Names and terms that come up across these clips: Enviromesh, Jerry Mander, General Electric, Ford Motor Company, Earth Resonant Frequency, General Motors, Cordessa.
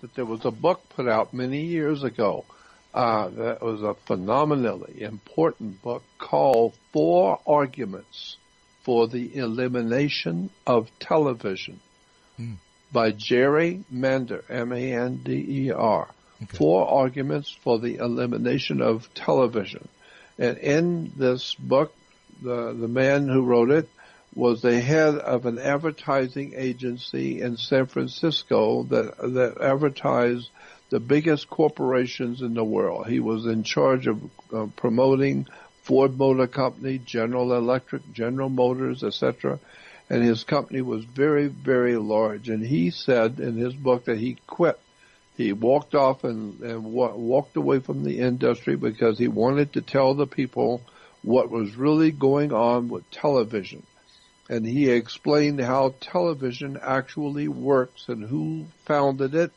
that there was a book put out many years ago that was a phenomenally important book called Four Arguments for the Elimination of Television by Jerry Mander, M-A-N-D-E-R. Okay. Four Arguments for the Elimination of Television. And in this book, the man who wrote it was the head of an advertising agency in San Francisco that advertised the biggest corporations in the world. He was in charge of promoting Ford Motor Company, General Electric, General Motors, etc. And his company was very, very large. And he said in his book that he quit. He walked off and walked away from the industry because he wanted to tell the people what was really going on with television. And he explained how television actually works and who founded it,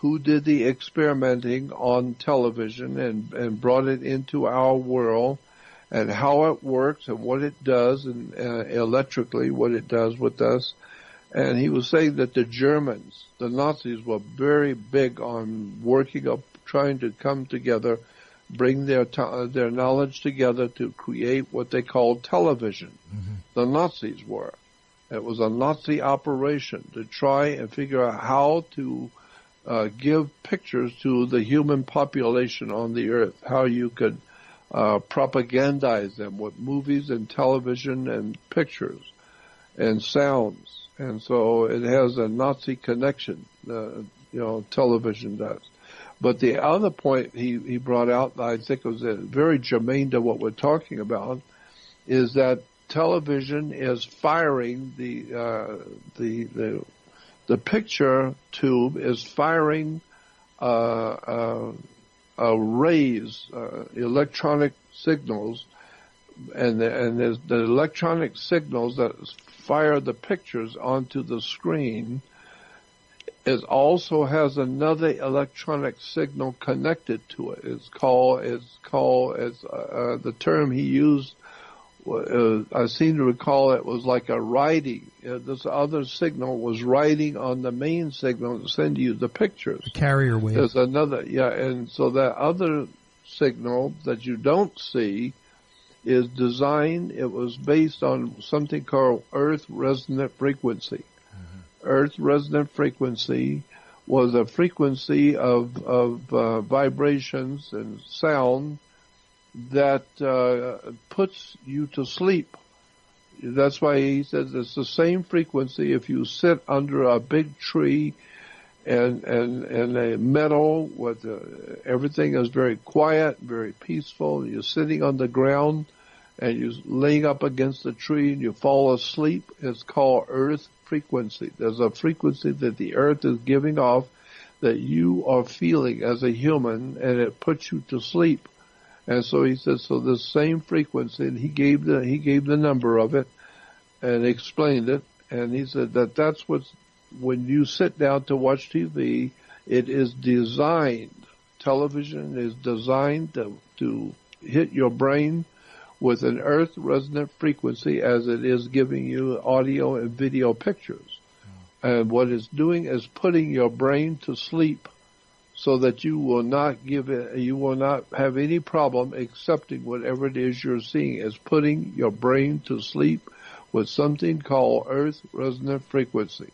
who did the experimenting on television and brought it into our world, and how it works and what it does, and electrically what it does with us. And he was saying that the Germans, the Nazis, were very big on working up, trying to come together, bring their knowledge together to create what they called television. Mm-hmm. The Nazis were. It was a Nazi operation to try and figure out how to give pictures to the human population on the earth, how you could propagandize them with movies and television and pictures and sounds. And so it has a Nazi connection, television does. But the other point he brought out, I think was very germane to what we're talking about, is that television is firing the picture tube is firing rays, electronic signals, and there's the electronic signals that fire the pictures onto the screen. It also has another electronic signal connected to it. It's the term he used, I seem to recall it was like a riding. This other signal was riding on the main signal to send you the pictures. The carrier wave. There's another, and so that other signal that you don't see is designed, it was based on something called Earth Resonant Frequency. Earth Resonant Frequency was a frequency of vibrations and sound that puts you to sleep. That's why he says it's the same frequency if you sit under a big tree and a meadow with everything is very quiet, very peaceful. You're sitting on the ground and you're laying up against the tree and you fall asleep. It's called Earth Frequency. There's a frequency that the earth is giving off that you are feeling as a human, and it puts you to sleep. And so he says, so the same frequency, and he gave the number of it and explained it, and he said that's what's, when you sit down to watch TV, it is designed, television is designed to hit your brain with an earth resonant frequency as it is giving you audio and video pictures. And what it's doing is putting your brain to sleep so that you will not have any problem accepting whatever it is you're seeing. It's putting your brain to sleep with something called earth resonant frequency.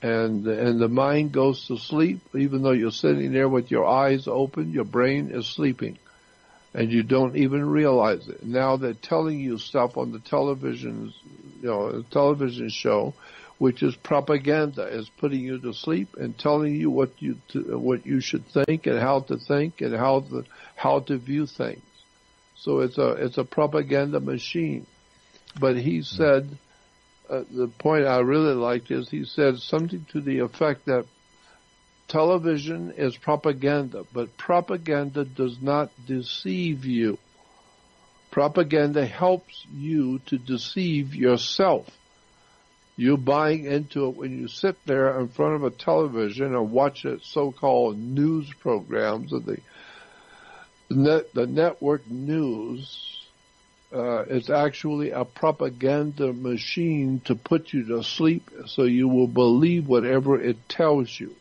And the mind goes to sleep. Even though you're sitting there with your eyes open, your brain is sleeping. And you don't even realize it. Now they're telling you stuff on the television show, which is propaganda, is putting you to sleep and telling you what you should think and how to view things. So it's a propaganda machine. But he said, the point I really liked is he said something to the effect that television is propaganda, but propaganda does not deceive you. Propaganda helps you to deceive yourself. You're buying into it when you sit there in front of a television and watch it, so-called news programs of the network news. It's actually a propaganda machine to put you to sleep so you will believe whatever it tells you.